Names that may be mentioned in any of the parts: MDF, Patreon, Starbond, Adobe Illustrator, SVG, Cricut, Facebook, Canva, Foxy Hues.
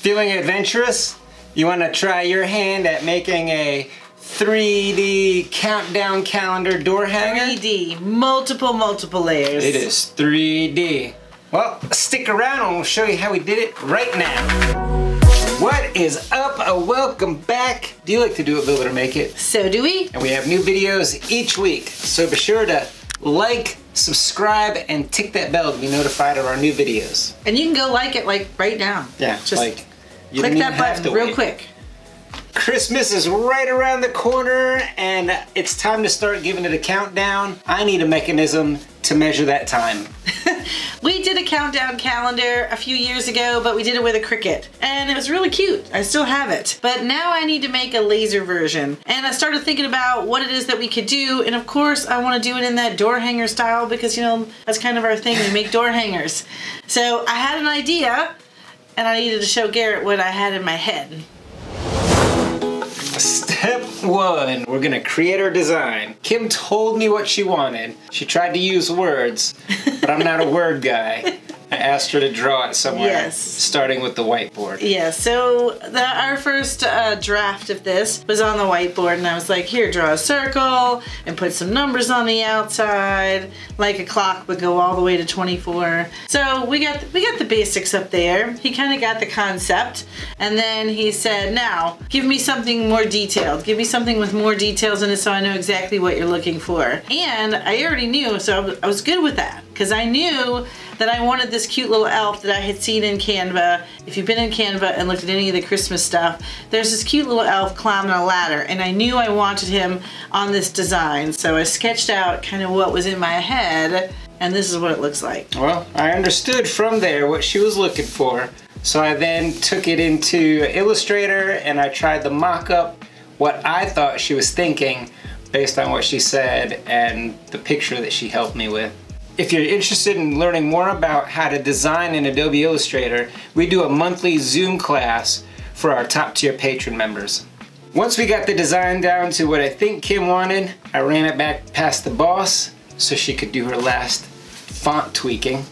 Feeling adventurous? You want to try your hand at making a 3D countdown calendar door hanger? 3D, multiple layers. It is 3D. Well, stick around and we'll show you how we did it right now. What is up? Welcome back. Do you like to do it, build it, or make it? So do we. And we have new videos each week, so be sure to like, subscribe, and tick that bell to be notified of our new videos. And you can go like it like right now. Yeah, just like, you click that button real quick. Christmas is right around the corner and it's time to start giving it a countdown. I need a mechanism to measure that time. We did a countdown calendar a few years ago, but we did it with a Cricut. And it was really cute. I still have it. But now I need to make a laser version. And I started thinking about what it is that we could do. And of course, I want to do it in that door hanger style because, you know, that's kind of our thing. We make door hangers. So I had an idea and I needed to show Garrett what I had in my head. Step one, we're gonna create our design. Kim told me what she wanted. She tried to use words, but I'm not a word guy. I asked her to draw it somewhere, yes, starting with the whiteboard. Yeah, so our first draft of this was on the whiteboard, and I was like, here, draw a circle, and put some numbers on the outside, like a clock would go all the way to 24. So we got the basics up there. He kind of got the concept, and then he said, now, give me something more detailed. Give me something with more details in it so I know exactly what you're looking for. And I already knew, so I was good with that, because I knew that I wanted this cute little elf that I had seen in Canva. If you've been in Canva and looked at any of the Christmas stuff, there's this cute little elf climbing a ladder, and I knew I wanted him on this design. So I sketched out kind of what was in my head, and this is what it looks like. Well, I understood from there what she was looking for. So I then took it into Illustrator and I tried to mock up what I thought she was thinking based on what she said and the picture that she helped me with. If you're interested in learning more about how to design in Adobe Illustrator, we do a monthly Zoom class for our top-tier patron members. Once we got the design down to what I think Kim wanted, I ran it back past the boss so she could do her last font tweaking.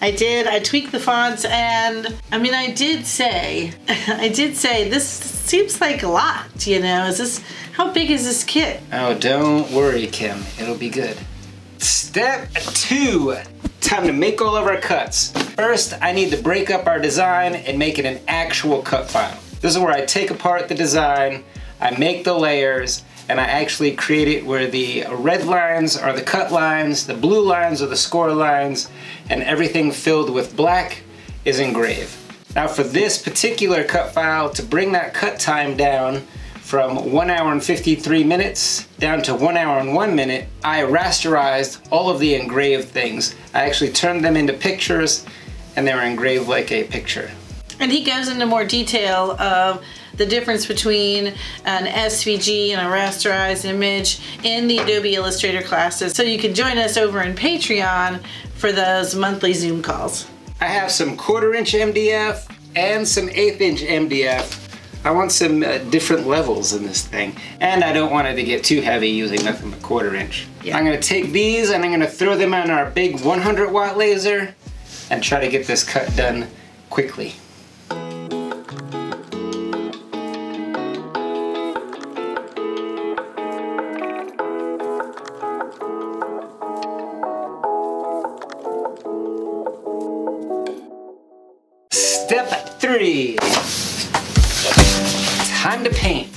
I did. I tweaked the fonts, and I mean, I did say this seems like a lot, you know? Is this, how big is this kit? Oh, don't worry, Kim. It'll be good. Step two, time to make all of our cuts. First, I need to break up our design and make it an actual cut file. This is where I take apart the design, I make the layers, and I actually create it where the red lines are the cut lines, the blue lines are the score lines, and everything filled with black is engraved. Now for this particular cut file, to bring that cut time down, from 1 hour and 53 minutes down to 1 hour and 1 minute, I rasterized all of the engraved things. I actually turned them into pictures and they were engraved like a picture. And he goes into more detail of the difference between an SVG and a rasterized image in the Adobe Illustrator classes. So you can join us over in Patreon for those monthly Zoom calls. I have some 1/4 inch MDF and some 1/8 inch MDF. I want some different levels in this thing. And I don't want it to get too heavy using nothing but 1/4 inch. Yeah. I'm gonna take these and I'm gonna throw them on our big 100 watt laser and try to get this cut done quickly. Step three. Time to paint.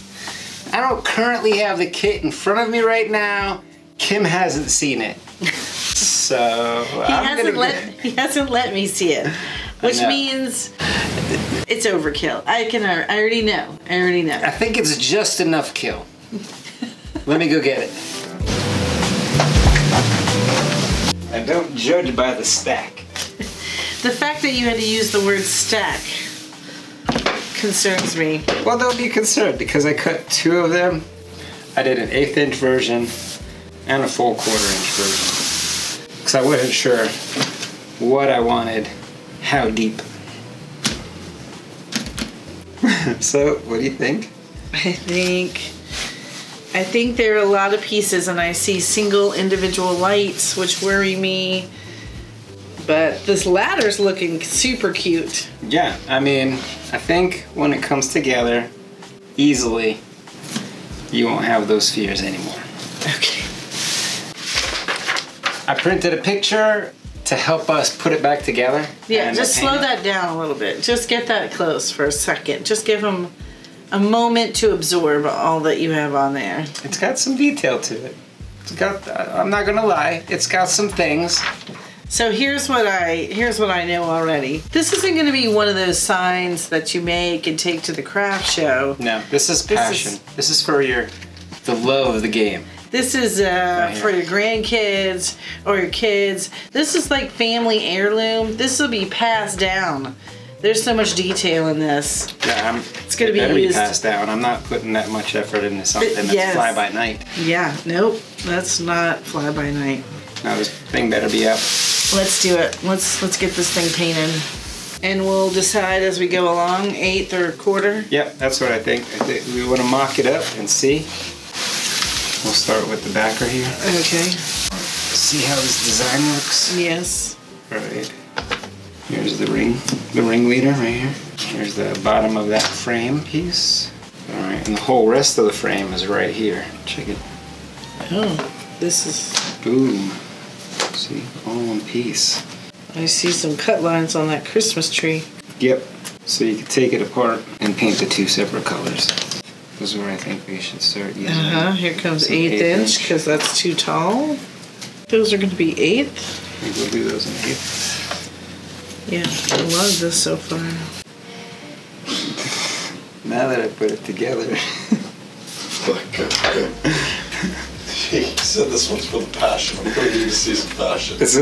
I don't currently have the kit in front of me right now. Kim hasn't seen it. So he hasn't let me see it. Which means it's overkill. I already know. I think it's just enough kill. Let me go get it. I don't judge by the stack. The fact that you had to use the word stack concerns me. Well, don't be concerned because I cut two of them. I did an 1/8 inch version and a full 1/4 inch version because I wasn't sure what I wanted, how deep. So, what do you think? I think there are a lot of pieces and I see single individual lights which worry me. but this ladder's looking super cute. Yeah, I mean, I think when it comes together easily, you won't have those fears anymore. Okay. I printed a picture to help us put it back together. Yeah, just slow that down a little bit. Just get that close for a second. Just give them a moment to absorb all that you have on there. It's got some detail to it. It's got, I'm not gonna lie, it's got some things. So here's what I know already. This isn't gonna be one of those signs that you make and take to the craft show. No, this is passion. This is for the love of the game. This is for your grandkids or your kids. This is like family heirloom. This will be passed down. There's so much detail in this. Yeah, it's going to be passed down. I'm not putting that much effort into something that's fly by night. Yeah, nope. That's not fly by night. No, this thing better be up. Let's do it. Let's get this thing painted. And we'll decide as we go along, eighth or quarter? Yep, that's what I think. We want to mock it up and see. We'll start with the backer here. Okay. See how this design looks? Yes. All right. Here's the ringleader right here. Here's the bottom of that frame piece. All right, and the whole rest of the frame is right here. Check it. Oh, this is... Boom. See, all in one piece. I see some cut lines on that Christmas tree. Yep. So you can take it apart and paint the two separate colors. This is where I think we should start using. Here comes eighth inch because that's too tall. Those are going to be eighth. I think we'll do those in eighth. Yeah, I love this so far. Now that I put it together. He said this one's for the passion. I'm going to need to see some passion. This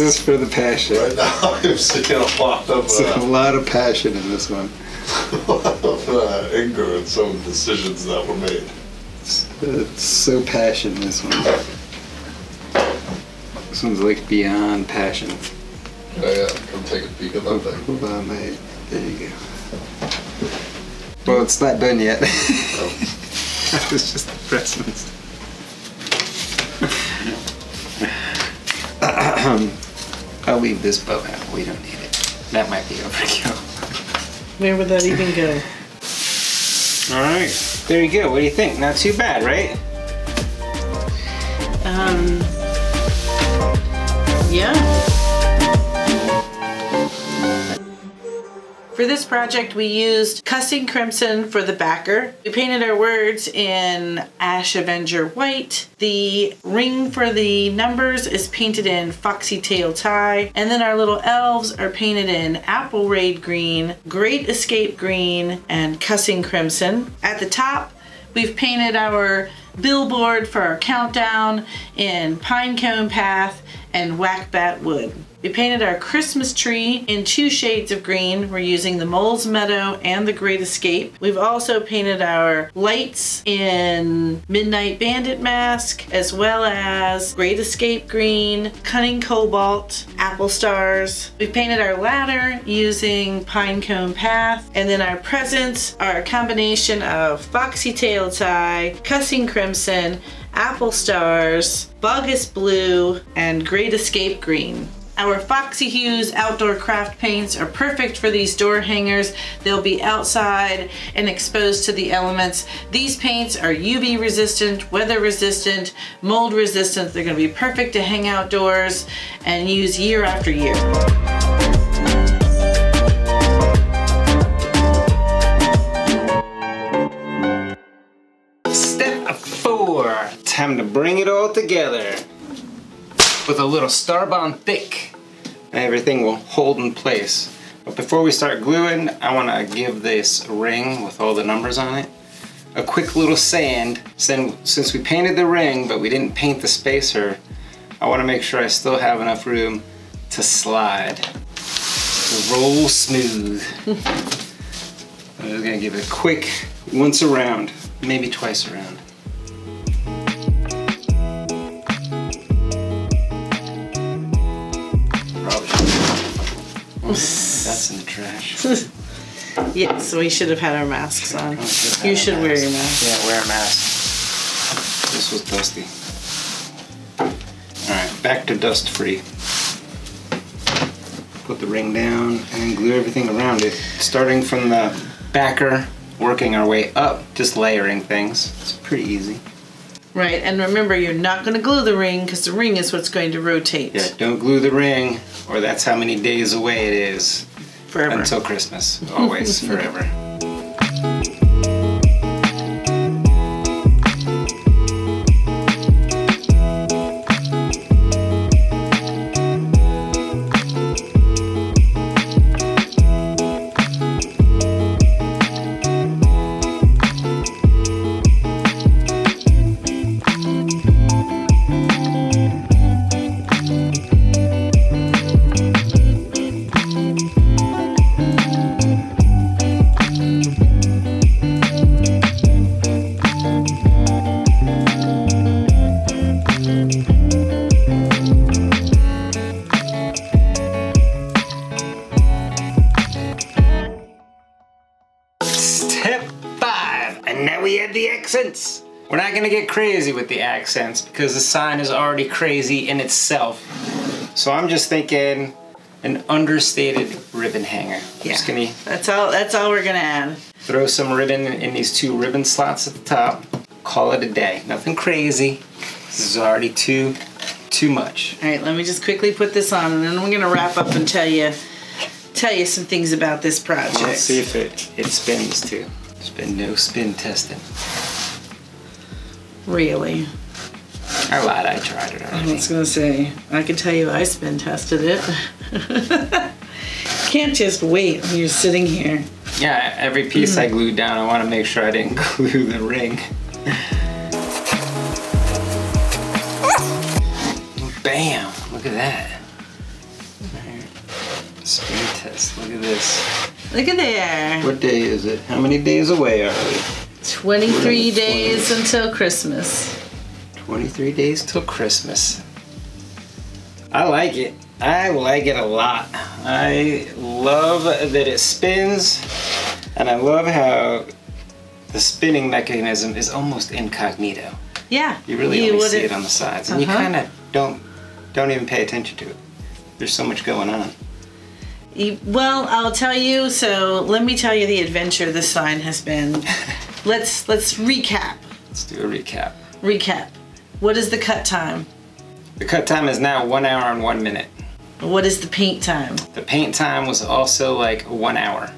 is for the passion. Right now I'm sticking a lot of. There's a lot of passion in this one. A lot of anger and some decisions that were made. It's so passionate, this one. This one's like beyond passion. Oh yeah, come take a peek at that thing. Hold on, mate. There you go. Well, it's not done yet. Oh. I was just pressing this. I'll leave this bow out. We don't need it. That might be overkill. Where would that even go? All right, there you go. What do you think? Not too bad, right? Yeah. For this project, we used Cussing Crimson for the backer. We painted our words in Ash Avenger White. The ring for the numbers is painted in Foxy Tail Tie. And then our little elves are painted in Apple Raid Green, Great Escape Green, and Cussing Crimson. At the top, we've painted our billboard for our countdown in Pinecone Path and Whackbat Wood. We painted our Christmas tree in two shades of green. We're using the Mole's Meadow and the Great Escape. We've also painted our lights in Midnight Bandit Mask, as well as Great Escape Green, Cunning Cobalt, Apple Stars. We've painted our ladder using Pinecone Path, and then our presents are a combination of Foxy Tail Tie, Cussing Crimson, Apple Stars, Bogus Blue, and Great Escape Green. Our Foxy Hues outdoor craft paints are perfect for these door hangers. They'll be outside and exposed to the elements. These paints are UV resistant, weather resistant, mold resistant. They're gonna be perfect to hang outdoors and use year after year. Step 4, time to bring it all together. With a little Starbond thick, and everything will hold in place. But before we start gluing, I want to give this ring with all the numbers on it a quick little sand. Since we painted the ring, but we didn't paint the spacer, I want to make sure I still have enough room to slide. Roll smooth. I'm just gonna give it a quick once around, maybe twice around. That's in the trash. Yeah, so we should have had our masks on. You should wear your mask. Yeah, wear a mask. This was dusty. All right, back to dust free. put the ring down and then glue everything around it. Starting from the backer, working our way up, just layering things. It's pretty easy. Right, and remember, you're not gonna glue the ring because the ring is what's going to rotate. Yeah, don't glue the ring, or that's how many days away it is. Forever. Until Christmas, always, forever. We're not gonna get crazy with the accents because the sign is already crazy in itself. So I'm just thinking an understated ribbon hanger. Yeah, just gonna, that's all we're gonna add. Throw some ribbon in these two ribbon slots at the top. Call it a day. Nothing crazy. This is already too much. All right, let me just quickly put this on and then we're gonna wrap up and tell you some things about this project. Let's see if it spins too. There's been no spin testing. Really? I lied, I tried it already. I was gonna say, I can tell you I spin tested it. Can't just wait when you're sitting here. Yeah, every piece I glued down, I wanna make sure I didn't glue the ring. Bam, look at that. Spin test, look at this. Look at there. What day is it? How many days away are we? 23 days until Christmas. 23 days till Christmas. I like it. I like it a lot. I love that it spins, and I love how the spinning mechanism is almost incognito. Yeah. You really only see it on the sides, and you kind of don't even pay attention to it. There's so much going on. Well, I'll tell you, so let me tell you the adventure this sign has been. Let's recap. Let's do a recap. Recap. What is the cut time? The cut time is now 1 hour and 1 minute. What is the paint time? The paint time was also like 1 hour.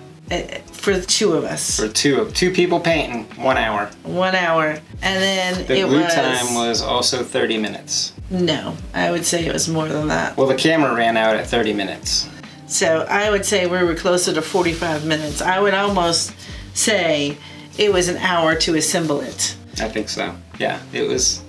For the two of us. For two people painting, 1 hour. 1 hour. And then the glue time was also 30 minutes. No, I would say it was more than that. Well, the camera ran out at 30 minutes. So I would say we were closer to 45 minutes. I would almost say it was an hour to assemble it. I think so. Yeah, it was.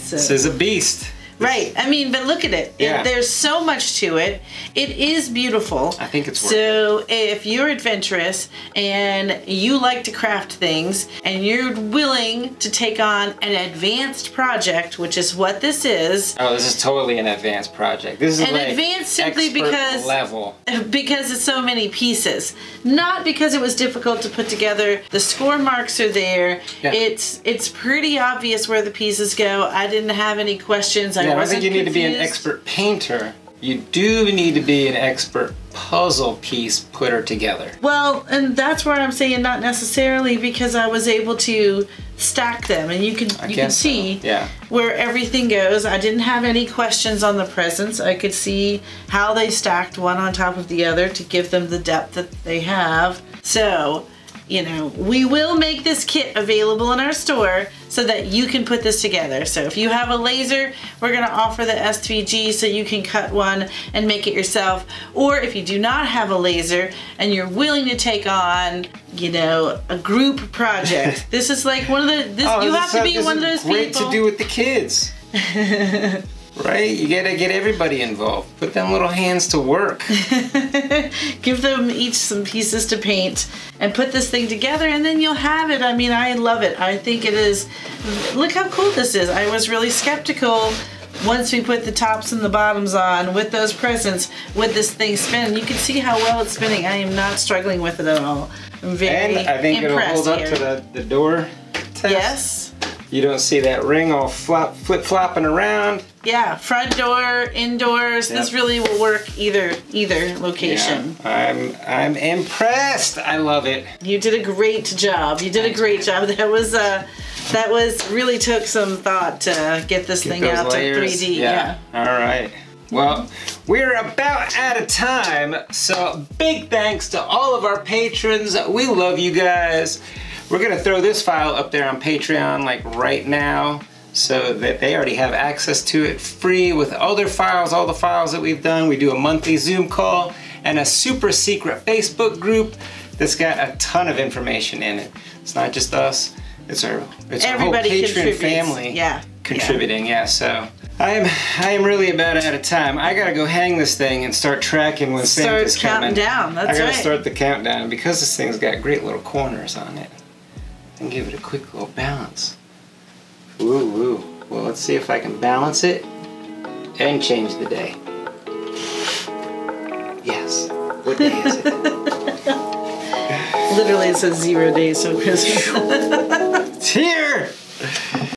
So, this is a beast. Right. I mean, but look at it. Yeah. There's so much to it. It is beautiful. I think it's worth it. So if you're adventurous and you like to craft things and you're willing to take on an advanced project, which is what this is. Oh, this is totally an advanced project. This is an like advanced simply because level. Because it's so many pieces. Not because it was difficult to put together. The score marks are there. Yeah. It's pretty obvious where the pieces go. I didn't have any questions. I don't think you need to be an expert painter. You do need to be an expert puzzle piece putter together. Well, and that's where I'm saying not necessarily, because I was able to stack them and you can see where everything goes. I didn't have any questions on the presents. I could see how they stacked one on top of the other to give them the depth that they have. So, you know, we will make this kit available in our store so that you can put this together. So if you have a laser, we're gonna offer the SVG so you can cut one and make it yourself. Or if you do not have a laser and you're willing to take on, you know, a group project. This is like one of the, you have to be one of those people. Great to do with the kids. Right? You gotta get everybody involved. Put them little hands to work. Give them each some pieces to paint and put this thing together and then you'll have it. I mean, I love it. I think it is, look how cool this is. I was really skeptical once we put the tops and the bottoms on with those presents, with this thing spinning. You can see how well it's spinning. I am not struggling with it at all. I'm very impressed. And I think it'll hold up to the door test. Yes. You don't see that ring all flip-flopping around. Yeah, front door, indoors. Yep. This really will work either location. Yeah, I'm impressed. I love it. You did a great job. You did a great job. That was really took some thought to get this thing out to 3D. Yeah. All right. Well, we're about out of time. So big thanks to all of our patrons. We love you guys. We're gonna throw this file up there on Patreon like right now so that they already have access to it free with all their files, all the files that we've done. We do a monthly Zoom call and a super secret Facebook group that's got a ton of information in it. It's not just us, it's our whole Patreon family contributing, so. I am really about out of time. I gotta go hang this thing and start tracking when Santa's coming. Start counting down, that's right. I gotta start the countdown because this thing's got great little corners on it. And give it a quick little balance. Ooh. Well, let's see if I can balance it and change the day. Yes. What day is it? Literally, it says 0 days till Christmas. It's here.